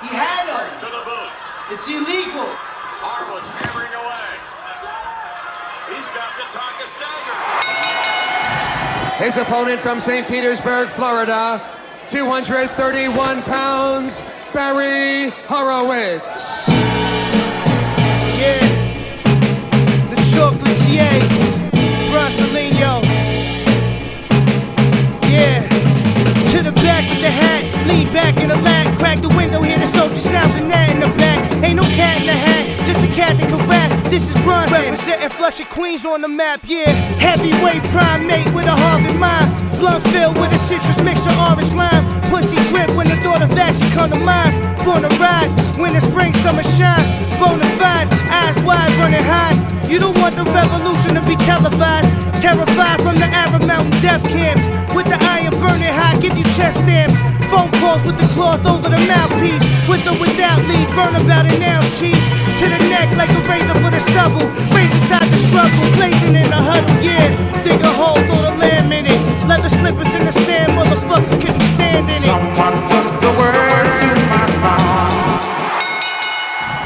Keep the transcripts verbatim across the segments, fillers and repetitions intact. He had him. It's illegal. Horowitz hammering away. He's got the target dagger. His opponent from Saint Petersburg, Florida, two hundred thirty-one pounds, Barry Horowitz. Yeah. The chocolatier, Bronsolino. Yeah. To the back with the hat, lean back in the lap, crack the window, hear the soldier sounds and that in the back. Ain't no cat in the hat, just a cat that can rap. This is Bronson, representing Flushing Queens on the map, yeah. Heavyweight primate with a Harvard mind, blunt filled with a citrus mixture, orange lime. Pussy drip when the thought of action come to mind. Born to ride, when the spring, summer shine. Bonafide, eyes wide, running high. You don't want the revolution to be televised. Terrified from the Arab Mountain death camps. With the iron burning hot, give you chest stamps. Phone calls with the cloth over the mouthpiece. With or without lead, burn about an ounce cheap. To the neck like a razor for the stubble. Raised inside the struggle, blazing in the huddle, yeah. Dig a hole, throw the lamb in it. Leather slippers in the sand, motherfuckers couldn't stand in it. Someone took the words to my song.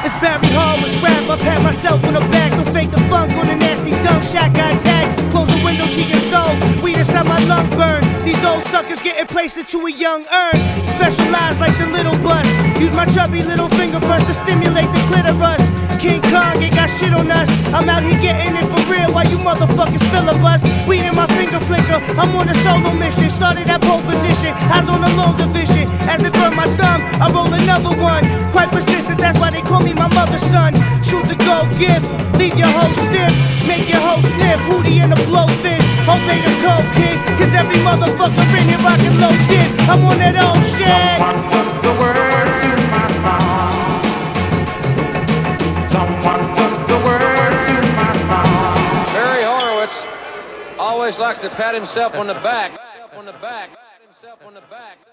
It's Barry Horowitz rap, I pat myself on the back. Don't fake the funk on a nasty dunk, shotgun tag. Close the window to your soul, weed inside my lung burn. These old suckers getting placed into a young urn. Specialized like the little bus. Use my chubby little finger first to stimulate the clitoris. King Kong ain't got shit on us. I'm out here getting it for real while you motherfuckers filibust. Weed in my finger flicker, I'm on a solo mission. Started at pole position, eyes on the long division. As it burned my thumb, I roll another one. Quite persistent, that's why they call me my mother's son. Shoot the gold gift, leave your hoe stiff. Make your hoe sniff, hootie and a blowfish. Obey the cold kid, cause every motherfucker in here rockin' low dip. I'm on that old shit. Someone took the words to my song. Someone took the words to my song. Barry Horowitz always likes to pat himself on the back. Himself on the back. Himself on the back.